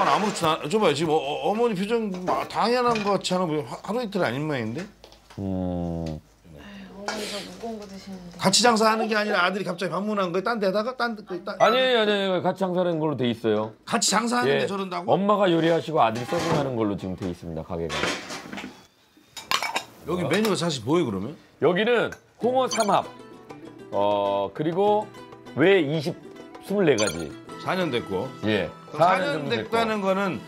그동안 아무렇지 않아. 줘봐요. 지금 어머니 표정 당연한 것 같지 않아. 하루 이틀 아닌 모양인데? 어머니가 무거운 거 드시는데. 같이 장사하는 게 아니라 아들이 갑자기 방문한 거예요? 딴 데다가? 아니에요. 같이 장사하는 걸로 돼 있어요. 같이 장사하는데 예. 저런다고? 엄마가 요리하시고 아들이 서빙하는 걸로 지금 돼 있습니다. 가게가. 여기 메뉴가 사실 뭐예요, 그러면? 여기는 홍어 삼합. 그리고 왜 24가지. 4년 됐고. 예. 4년 됐다는 거는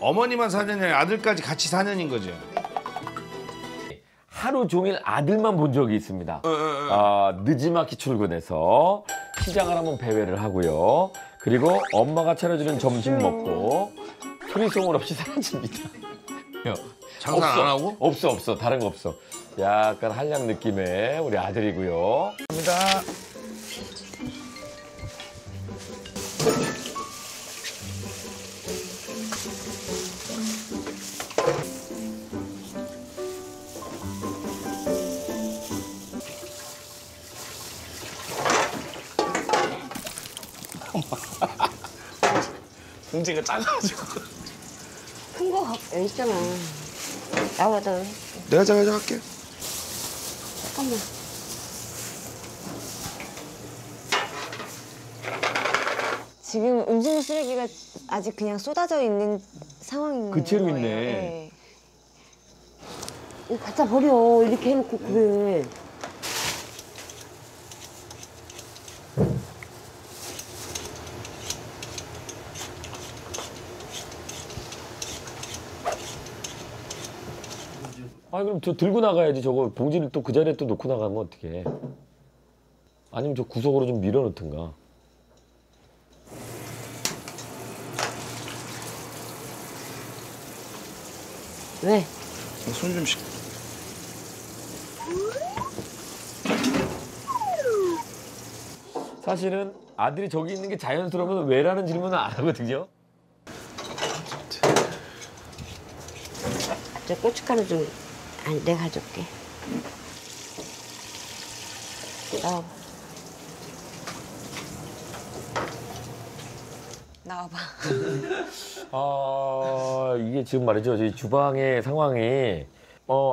어머니만 4년이 아니라 아들까지 같이 4년인 거죠. 하루 종일 아들만 본 적이 있습니다. 늦지막히 출근해서 시장을 한번 배회를 하고요. 그리고 엄마가 차려주는 점심 먹고 소리소문 없이 사라집니다. 장사 안 하고? 없어. 다른 거 없어. 약간 한량 느낌의 우리 아들이고요. 감사합니다. 봉지가 작아가지고. 큰 거 갖고 있잖아. 나와줘. 내가 작아할게. 잠깐만. 지금 음식 쓰레기가 아직 그냥 쏟아져 있는 상황인 거예요. 그 채로 있네. 네. 이거 갖다 버려. 이렇게 해놓고 그래. 아 그럼 저 들고 나가야지. 저거 봉지를 또 그 자리에 또 놓고 나가면 어떡해. 아니면 저 구석으로 좀 밀어놓든가. 왜? 손 좀 씻. 사실은 아들이 저기 있는 게 자연스러우면 왜라는 질문은 안 하거든요. 저 고춧가루 좀. 아니, 내가 줄게. 나와봐. 이게 지금 말이죠. 저희 주방의 상황이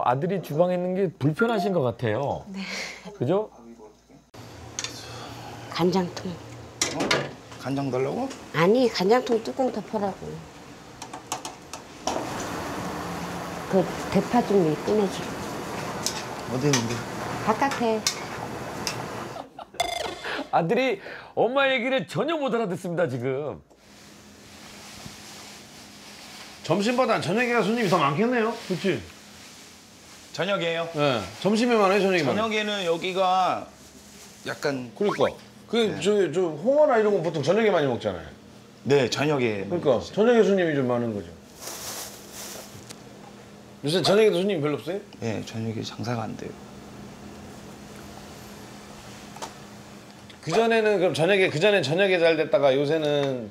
아들이 주방에 있는 게 불편하신 것 같아요. 네. 그죠? 간장통. 간장 달라고? 아니, 간장통 뚜껑 덮으라고. 그 대파 좀 꺼내줘. 어디 있는데? 바깥에. 아들이 엄마 얘기를 전혀 못 알아듣습니다 지금. 점심보다 저녁에가 손님이 더 많겠네요, 그렇지? 저녁이에요? 네. 점심에만 해요, 저녁에만. 저녁에는 여기가 약간. 그러니까. 그 저 홍어나 이런 건 보통 저녁에 많이 먹잖아요. 네, 저녁에. 그러니까 저녁에 손님이 좀 많은 거죠. 요새 저녁에도 손님이 별로 없어요? 네, 저녁에 장사가 안 돼요. 그전에는 그럼 저녁에, 그전엔 저녁에 잘 됐다가 요새는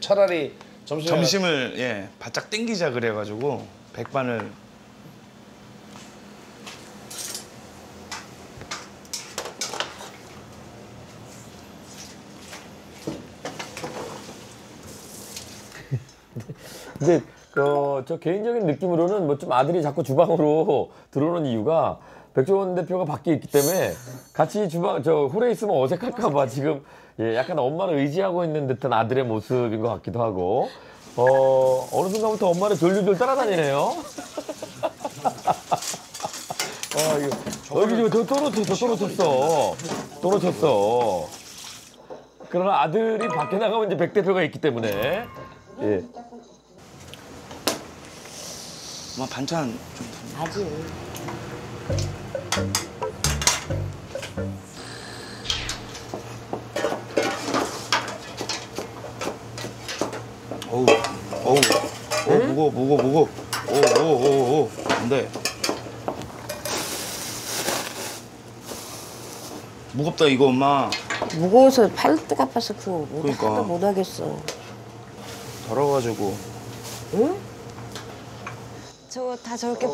차라리 점심을 예, 바짝 땡기자 그래가지고 백반을. 근데 저 개인적인 느낌으로는 뭐 좀 아들이 자꾸 주방으로 들어오는 이유가 백종원 대표가 밖에 있기 때문에 같이 주방 홀에 있으면 어색할까봐 지금 예, 약간 엄마를 의지하고 있는 듯한 아들의 모습인 것 같기도 하고 어느 순간부터 엄마를 졸졸 따라다니네요. 이거 여기 지금 떨어졌어. 그러나 아들이 밖에 나가면 이제 백 대표가 있기 때문에 예. 엄마 반찬 좀 아직. 어우, 무거워. 오오오오 안돼. 무겁다 이거 엄마. 무거워서 팔뚝 아파서 그거 그러니까. 못 하겠어. 더러워가지고. 응? 저거 다 저렇게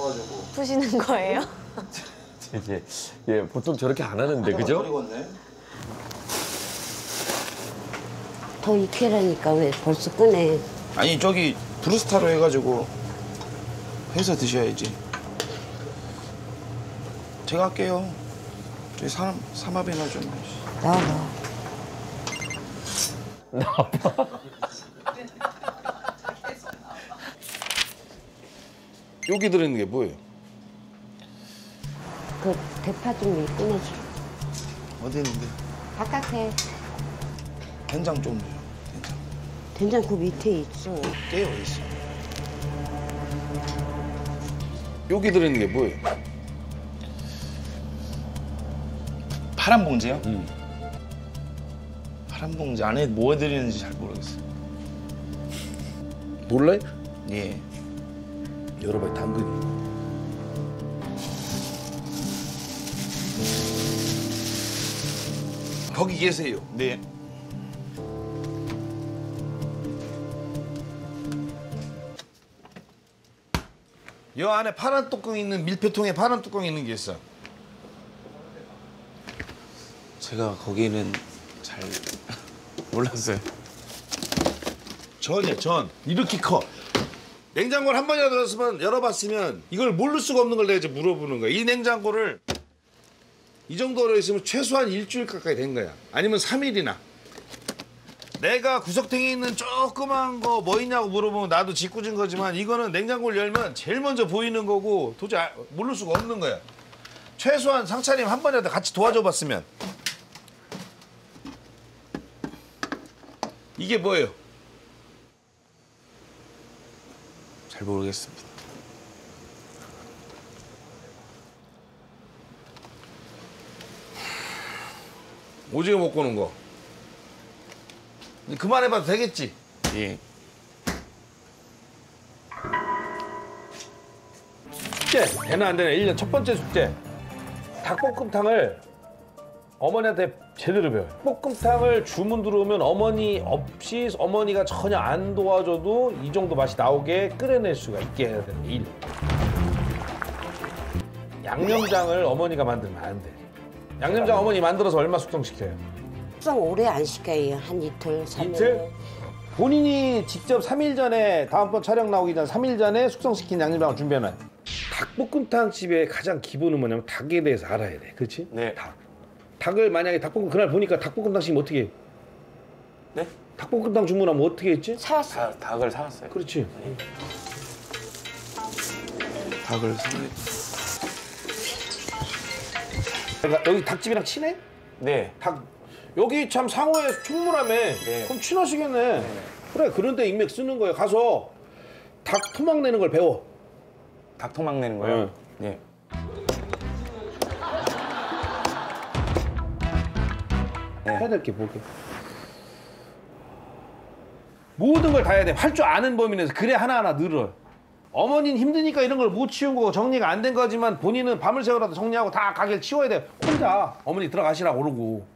푸시는 거예요? 예, 보통 저렇게 안 하는데, 그죠? 더 익히라니까 왜 벌써 꺼내. 아니 저기 브루스타로 해가지고 해서 드셔야지. 제가 할게요. 저기 삼합이나 좀. 나와봐. 여기 들어있는 게 뭐예요? 그 대파 좀 꺼내줘. 어디 있는데? 바깥에. 된장 좀 줘요. 된장 그 밑에 있어. 깨어 있어. 여기 들어있는 게 뭐예요? 파란 봉지요? 응. 파란 봉지 안에 뭐 들어있는지 잘 모르겠어요. 몰라요? 예. 열어봐요, 당근이. 거기 계세요. 네. 여 안에 파란 뚜껑 있는 밀폐통에 파란 뚜껑 있는 게 있어. 제가 거기는 잘 몰랐어요. 전이야, 전. 이렇게 커. 냉장고를 한 번이라도 열어봤으면 이걸 모를 수가 없는 걸 내가 이제 물어보는 거야. 이 냉장고를 이 정도로 있으면 최소한 일주일 가까이 된 거야. 아니면 3일이나. 내가 구석탱이에 있는 조그만 거 뭐 있냐고 물어보면 나도 짓궂은 거지만 이거는 냉장고를 열면 제일 먼저 보이는 거고 도저히 모를 수가 없는 거야. 최소한 상차림 한 번이라도 같이 도와줘봤으면. 이게 뭐예요? 잘 모르겠습니다. 오징어 못 구는 거. 그만해봐도 되겠지? 예. 숙제! 되나 안 되나 1년 첫 번째 숙제. 닭볶음탕을 어머니한테 제대로 배워요. 볶음탕을 주문 들어오면 어머니 없이 어머니가 전혀 안 도와줘도 이 정도 맛이 나오게 끓여낼 수가 있게 해야 되는 일. 양념장을 어머니가 만들면 안 돼. 양념장 어머니 만들어서 얼마 숙성시켜요? 숙성 오래 안 시켜요. 한 이틀, 3일. 이틀? 본인이 직접 3일 전에, 다음번 촬영 나오기 전 3일 전에 숙성시킨 양념장을 준비해놔요. 닭볶음탕 집의 가장 기본은 뭐냐면 닭에 대해서 알아야 돼. 그렇지? 네. 닭을 만약에 그날 보니까 닭볶음탕 시키면 어떻게 해? 네? 닭볶음탕 주문하면 어떻게 했지? 사왔어요. 닭을 사왔어요. 그렇지. 네. 닭을 사왔어요. 그러니까 여기 닭집이랑 친해? 네. 닭 여기 참 상호에 충무라며. 네. 그럼 친하시겠네. 네. 그래, 그런데 인맥 쓰는 거예요. 가서 닭 토막 내는 걸 배워. 닭 토막 내는 거요? 네. 네. 네. 해야 될 게 뭐게? 모든 걸 다 해야 돼. 할 줄 아는 범위 내에서. 그래 하나하나 늘어요. 어머니는 힘드니까 이런 걸 못 치운 거고 정리가 안 된 거지만 본인은 밤을 새우라도 정리하고 다 가게를 치워야 돼요. 혼자 어머니 들어가시라고 그러고.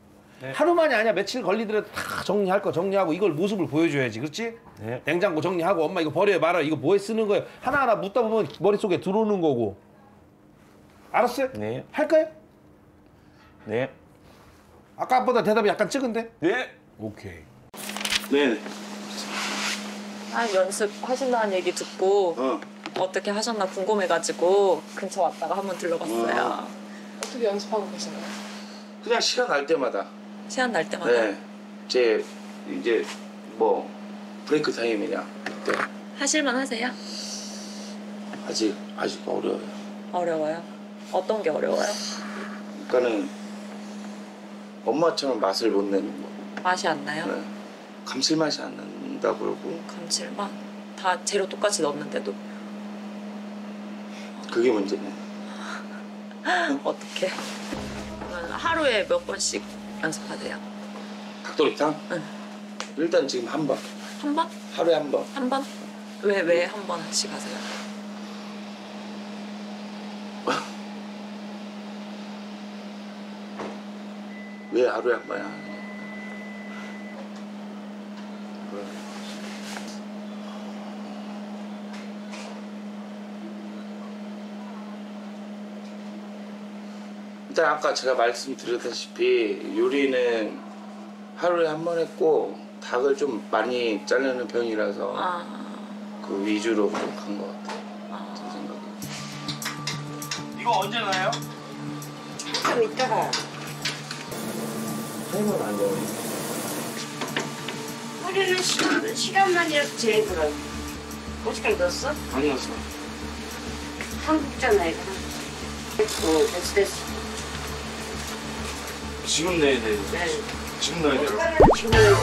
네. 하루만이 아니야. 며칠 걸리더라도 다 정리할 거 정리하고 이걸 모습을 보여줘야지. 그렇지? 네. 냉장고 정리하고 엄마 이거 버려요 말아요. 이거 뭐에 쓰는 거예요. 하나하나 묻다 보면 머릿속에 들어오는 거고. 알았어요? 네. 할까요? 네. 아까보다 대답이 약간 적은데? 네. 오케이. 네. 아, 연습하신다는 얘기 듣고 어떻게 하셨나 궁금해가지고 근처 왔다가 한번 들러봤어요. 어떻게 연습하고 계시나요? 그냥 시간 날 때마다. 시간 날 때마다? 네. 이제 뭐 브레이크 타임이냐 그때. 하실만 하세요? 아직 어려워요. 어려워요? 어떤 게 어려워요? 그러니까는 엄마처럼 맛을 못 내는 거. 맛이 안 나요? 네. 감칠맛이 안 나는. 그러고 감칠맛? 다 재료 똑같이 넣었는데도? 그게 문제네. 어떡해. 하루에 몇 번씩 연습하세요? 닭도리탕? 응. 일단 지금 한 번. 한 번? 하루에 한 번. 한 번? 왜 한 번씩 하세요? 왜 하루에 한 번이야? 일단 아까 제가 말씀드렸다시피 요리는 하루에 한 번 했고 닭을 좀 많이 자르는 편이라서 아. 그 위주로 간 것 같아요. 아. 제 생각에. 이거 언제 나요? 한참 있다가. 타이머는 안 돼요. 우리는 시간만이라도 제일 그런. 어떻게 넣었어? 안 넣었어. 한국잖아 이거. 어, 됐어 됐어. 지금 넣어야 돼. 네. 지금 넣어야 돼. 지금 넣어야 돼.